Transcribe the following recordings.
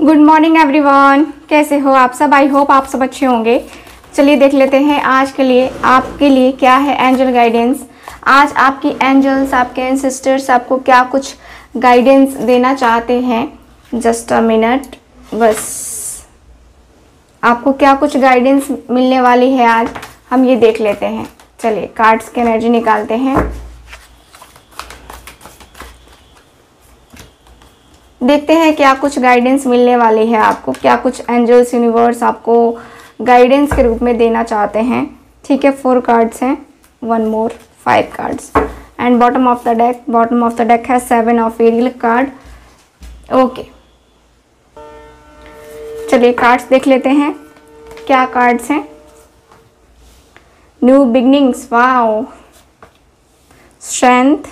Good morning everyone, कैसे हो आप सब। आई होप आप सब अच्छे होंगे। चलिए देख लेते हैं आज के लिए आपके लिए क्या है एंजल गाइडेंस। आज आपकी एंजल्स, आपके एंसिस्टर्स आपको क्या कुछ गाइडेंस देना चाहते हैं। जस्ट अ मिनट, बस आपको क्या कुछ गाइडेंस मिलने वाली है आज, हम ये देख लेते हैं। चलिए कार्ड्स की एनर्जी निकालते हैं, देखते हैं क्या कुछ गाइडेंस मिलने वाली है आपको, क्या कुछ एंजल्स यूनिवर्स आपको गाइडेंस के रूप में देना चाहते हैं। ठीक है, 4 कार्ड्स हैं, 1 more 5 cards and bottom of the deck. Bottom of the deck है 7 ऑफ एरियल कार्ड। ओके, चलिए कार्ड्स देख लेते हैं क्या कार्ड्स हैं। न्यू बिगनिंग्स, वाओ, स्ट्रेंथ,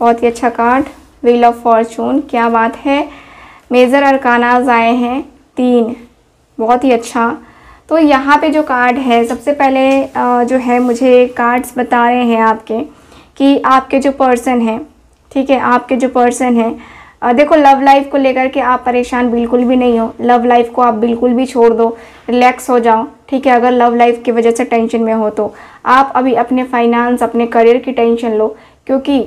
बहुत ही अच्छा कार्ड। व्हील ऑफ फॉर्चून, क्या बात है। मेजर अरकानाज आए हैं 3, बहुत ही अच्छा। तो यहाँ पे जो कार्ड है, सबसे पहले जो है मुझे कार्ड्स बता रहे हैं आपके कि आपके जो पर्सन हैं, ठीक है, आपके जो पर्सन हैं, देखो लव लाइफ को लेकर के आप परेशान बिल्कुल भी नहीं हो। लव लाइफ को आप बिल्कुल भी छोड़ दो, रिलैक्स हो जाओ। ठीक है, अगर लव लाइफ की वजह से टेंशन में हो तो आप अभी अपने फाइनेंस, अपने करियर की टेंशन लो, क्योंकि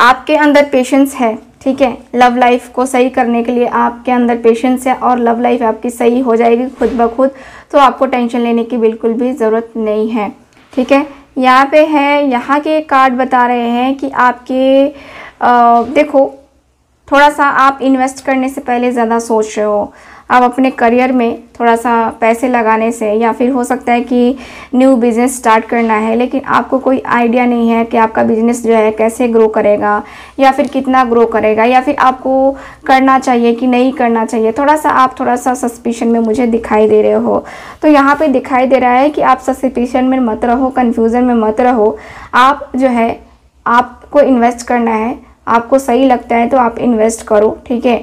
आपके अंदर पेशेंस है। ठीक है, लव लाइफ को सही करने के लिए आपके अंदर पेशेंस है और लव लाइफ आपकी सही हो जाएगी खुद ब खुद, तो आपको टेंशन लेने की बिल्कुल भी ज़रूरत नहीं है। ठीक है, यहाँ पे है, यहाँ के कार्ड बता रहे हैं कि आपके देखो थोड़ा सा आप इन्वेस्ट करने से पहले ज़्यादा सोच रहे हो। आप अपने करियर में थोड़ा सा पैसे लगाने से, या फिर हो सकता है कि न्यू बिज़नेस स्टार्ट करना है लेकिन आपको कोई आइडिया नहीं है कि आपका बिज़नेस जो है कैसे ग्रो करेगा या फिर कितना ग्रो करेगा, या फिर आपको करना चाहिए कि नहीं करना चाहिए। थोड़ा सा आप थोड़ा सा सस्पिशन में मुझे दिखाई दे रहे हो। तो यहाँ पे दिखाई दे रहा है कि आप सस्पिशन में मत रहो, कन्फ्यूज़न में मत रहो। आप जो है आपको इन्वेस्ट करना है, आपको सही लगता है तो आप इन्वेस्ट करो। ठीक है,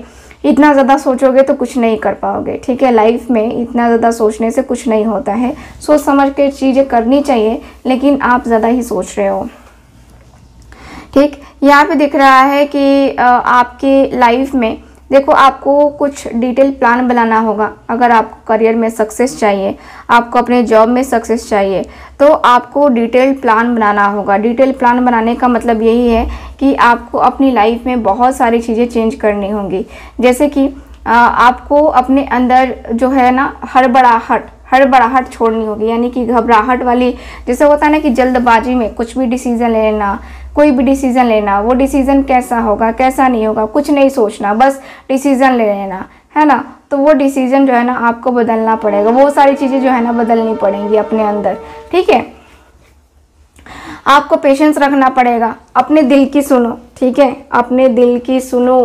इतना ज़्यादा सोचोगे तो कुछ नहीं कर पाओगे। ठीक है, लाइफ में इतना ज़्यादा सोचने से कुछ नहीं होता है। सोच समझ के चीज़ें करनी चाहिए, लेकिन आप ज़्यादा ही सोच रहे हो। ठीक, यहाँ पे दिख रहा है कि आपके लाइफ में देखो आपको कुछ डिटेल प्लान बनाना होगा। अगर आपको करियर में सक्सेस चाहिए, आपको अपने जॉब में सक्सेस चाहिए, तो आपको डिटेल प्लान बनाना होगा। डिटेल प्लान बनाने का मतलब यही है कि आपको अपनी लाइफ में बहुत सारी चीज़ें चेंज करनी होंगी। जैसे कि आपको अपने अंदर जो है ना हड़बड़ाहट छोड़नी होगी, यानी कि घबराहट वाली, जैसे होता है ना कि जल्दबाजी में कुछ भी डिसीज़न लेना, कोई भी डिसीज़न लेना, वो डिसीज़न कैसा होगा कैसा नहीं होगा कुछ नहीं सोचना, बस डिसीज़न ले लेना है ना। तो वो डिसीज़न जो है ना आपको बदलना पड़ेगा, वो सारी चीज़ें जो है ना बदलनी पड़ेंगी अपने अंदर। ठीक है, आपको पेशेंस रखना पड़ेगा, अपने दिल की सुनो। ठीक है, अपने दिल की सुनो,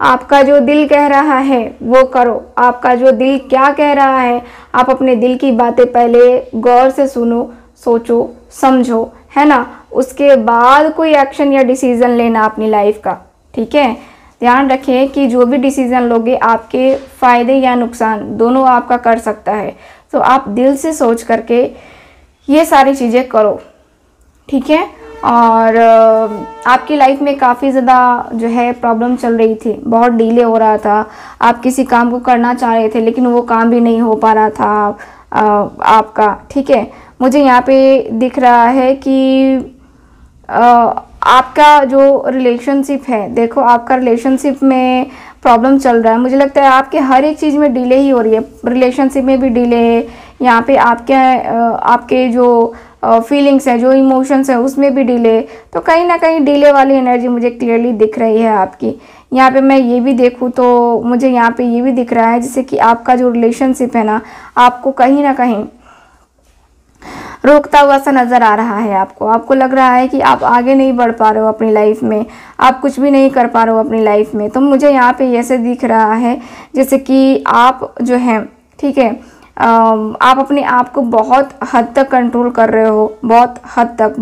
आपका जो दिल कह रहा है वो करो। आपका जो दिल क्या कह रहा है, आप अपने दिल की बातें पहले गौर से सुनो, सोचो, समझो, है ना। उसके बाद कोई एक्शन या डिसीज़न लेना अपनी लाइफ का। ठीक है, ध्यान रखें कि जो भी डिसीज़न लोगे आपके फ़ायदे या नुकसान दोनों आपका कर सकता है, तो आप दिल से सोच करके ये सारी चीज़ें करो। ठीक है, और आपकी लाइफ में काफ़ी ज़्यादा जो है प्रॉब्लम चल रही थी, बहुत डिले हो रहा था। आप किसी काम को करना चाह रहे थे लेकिन वो काम भी नहीं हो पा रहा था आपका। ठीक है, मुझे यहाँ पे दिख रहा है कि आपका जो रिलेशनशिप है, देखो आपका रिलेशनशिप में प्रॉब्लम चल रहा है। मुझे लगता है आपके हर एक चीज़ में डिले ही हो रही है, रिलेशनशिप में भी डिले है। यहाँ पे आपके जो फीलिंग्स है, जो इमोशंस है, उसमें भी डिले। तो कहीं ना कहीं डिले वाली एनर्जी मुझे क्लियरली दिख रही है आपकी। यहाँ पे मैं ये भी देखूँ तो मुझे यहाँ पे ये भी दिख रहा है जैसे कि आपका जो रिलेशनशिप है ना, आपको कहीं ना कहीं रोकता हुआ सा नज़र आ रहा है। आपको लग रहा है कि आप आगे नहीं बढ़ पा रहे हो अपनी लाइफ में, आप कुछ भी नहीं कर पा रहे हो अपनी लाइफ में। तो मुझे यहाँ पे ऐसे दिख रहा है जैसे कि आप जो है, ठीक है, आप अपने आप को बहुत हद तक कंट्रोल कर रहे हो, बहुत हद तक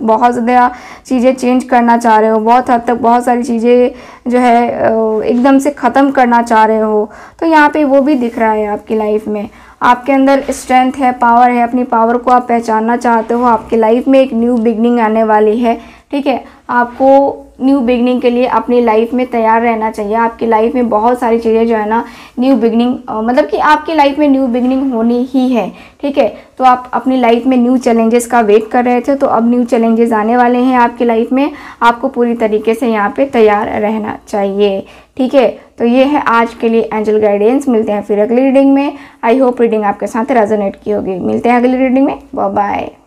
बहुत ज़्यादा चीज़ें चेंज करना चाह रहे हो, बहुत हद तक बहुत सारी चीज़ें जो है एकदम से ख़त्म करना चाह रहे हो। तो यहाँ पे वो भी दिख रहा है आपकी लाइफ में। आपके अंदर स्ट्रेंथ है, पावर है, अपनी पावर को आप पहचानना चाहते हो। आपकी लाइफ में एक न्यू बिगनिंग आने वाली है। ठीक है, आपको न्यू बिगनिंग के लिए अपनी लाइफ में तैयार रहना चाहिए। आपकी लाइफ में बहुत सारी चीज़ें जो है ना न्यू बिगनिंग, मतलब कि आपकी लाइफ में न्यू बिगनिंग होनी ही है, ठीक है। तो आप अपनी लाइफ में न्यू चैलेंजेस का वेट कर रहे थे, तो अब न्यू चैलेंजेस आने वाले हैं आपकी लाइफ में, आपको पूरी तरीके से यहाँ पे तैयार रहना चाहिए, ठीक है। तो ये है आज के लिए एंजल गाइडेंस। मिलते हैं फिर अगली रीडिंग में। आई होप रीडिंग आपके साथ रेजोनेट की होगी। मिलते हैं अगली रीडिंग में। Bye bye.